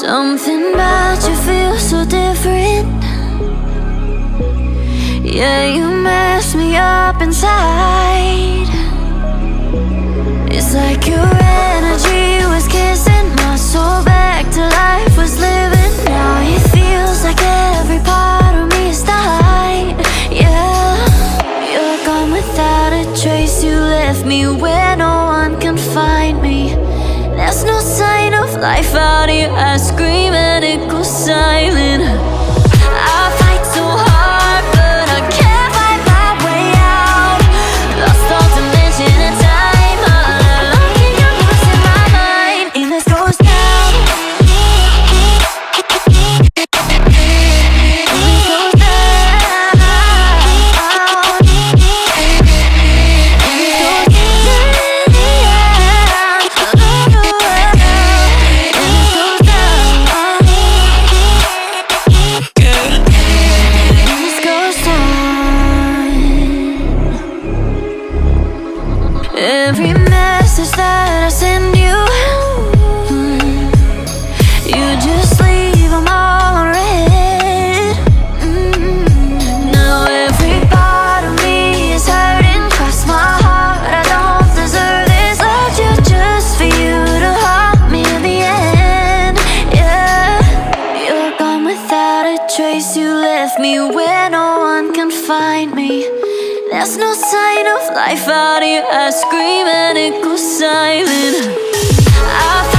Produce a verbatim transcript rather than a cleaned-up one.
Something about you feels so different. Yeah, you mess me up inside. It's like your energy was kissing my soul back to life, was living. Now it feels like every part of me is died. Yeah, you're gone without a trace. You left me where no one can find me. There's no sign of life out here. I scream and it goes silent. I fight so hard, but I can't find my way out. Lost all dimension and time. All along in your voice in my mind. And this goes down. This goes down. This goes down. Every message that I send you, mm, you just leave them all unread. Mm, now every part of me is hurting. Cross my heart, I don't deserve this. Left you just for you to haunt me in the end. Yeah, you're gone without a trace. You left me where no one can find me. There's no sign of life out here. I scream and it goes silent. I